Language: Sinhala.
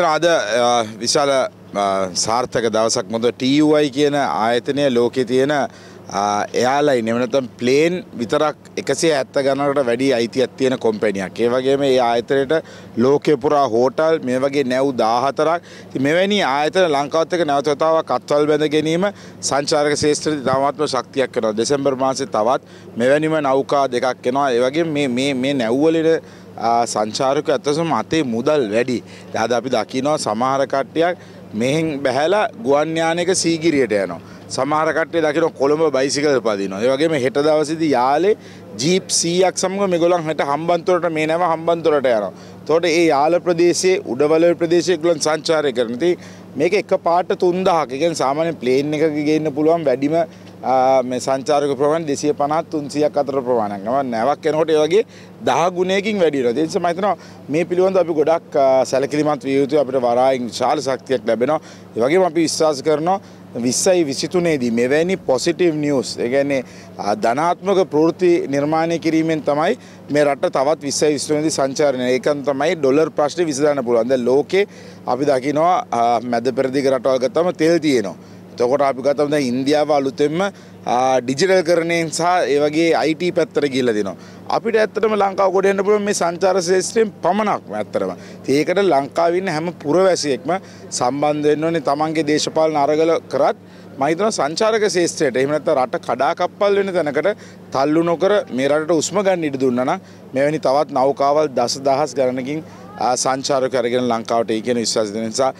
අද විශාල සාර්ථක දවසක් මොකද TUI කියන ආයතනය ලෝකේ තියෙන එයාලයින් එහෙම නැත්නම් ප්ලේන් විතරක් 170 ගණනකට වැඩි අයිතියක් තියෙන කම්පැනියක්. ඒ වගේම මේ ආයතනයට ලෝකේ පුරා හෝටල් මේ වගේ නැව් 14ක්. ඉතින් මෙවැනි ආයතන ලංකාවත් එක්ක නැවත වතාවක් අත්වල බැඳ ගැනීම සංචාරක ශාස්ත්‍රයේ තාමත්ම ශක්තියක් වෙනවා. දෙසැම්බර් මාසේ තවත් මෙවැනිම නෞකා දෙකක් එනවා. ඒ වගේම මේ නැව්වලේ සංචාරක අතසම අතේ මුදල් වැඩි. අද අපි දකිනවා සමහර කට්ටියක් මෙහෙන් බැහැලා ගුවන් යානයක සීගිරියට යනවා. සමහර කට්ටිය දකිනවා කොළඹ බයිසිකල් පදිනවා. ඒ වගේම හෙට දවසේදී යාලේ ජීප් 100ක් සමග මේගොල්ලන් හෙට හම්බන්තොටට මේ නැව හම්බන්තොටට යනවා. එතකොට මේ යාල ප්‍රදේශයේ උඩවල ප්‍රදේශයේ ගුවන් සංචාරය කරන. ඉතින් මේක එක පාට 3000ක්. ඒ කියන්නේ සාමාන්‍ය ප්ලේන් එකක ගේන්න පුළුවන් වැඩිම මේ සංචාරක ප්‍රමාණය 250 300ක් අතර ප්‍රමාණයක්. නැවක් යනකොට ඒ වගේ 10 ගුණයකින් වැඩි වෙනවා. ඒ නිසා මම හිතනවා මේ පිළිබඳව අපි ගොඩක් සැලකිලිමත් විය යුතුයි. අපිට වරායින් විශාල ශක්තියක් ලැබෙනවා. ඒ වගේම අපි විශ්වාස කරනවා 2023 දී මෙවැනි පොසිටිව් නිවුස්, ඒ කියන්නේ ධනාත්මක ප්‍රවෘත්ති නිර්මාණය කිරීමෙන් තමයි මේ රට තවත් 2023 දී සංචාරණය. ඒකන් තමයි ඩොලර් ප්‍රශ්නේ විසඳන්න පුළුවන්. දැන් ලෝකේ අපි දකිනවා මැද පෙරදිග රටවල් ගත්තම තෙල් තියෙනවා. එතකොට අපි ගත්තම දැන් ඉන්දියාව අලුතෙන්ම ඩිජිටල්කරණයෙන් සහ ඒ වගේ IT පැත්තට ගිහිල්ලා දෙනවා. අපිට ඇත්තටම ලංකාව ගොඩ එන්න පුළුවන් මේ සංචාර ශාස්ත්‍රයෙන් පමණක්ම ඇත්තටම. ඉතින් ඒකට ලංකාවේ ඉන්න හැම පුරවැසියෙක්ම සම්බන්ධ වෙන්න ඕනේ තමන්ගේ දේශපාලන අරගල කරත් මම හිතනවා සංචාරක ශාස්ත්‍රයට එහෙම නැත්නම් රට කඩාකප්පල් වෙන තැනකට තල්ලු නොකර මේ රටට උස්ම ගන්න ඉඩ දුන්නා නම් මෙවැනි තවත් නෞකාවල් දස දහස් ගණනකින් සංචාරක කරගෙන ලංකාවට ඒ කියන විශ්වාසය දෙන නිසා